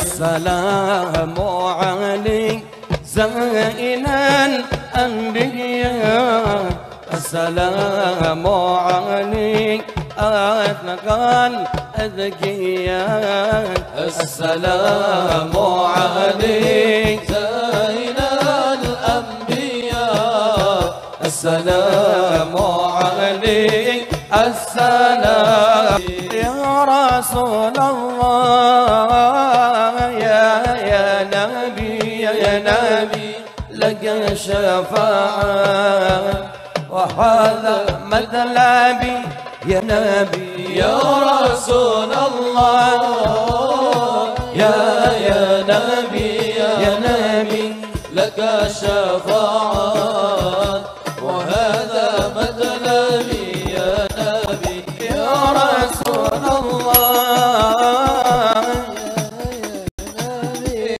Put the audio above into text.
السلام عليك زين الأنبياء السلام عليك أتقى الأذكياء السلام عليك زين الأنبياء السلام عليك السلام يا رسول الله يا نبي يا نبي لك شفاعة وهذا مذلبي يا نبي يا رسول الله يا نبي لك شفاعة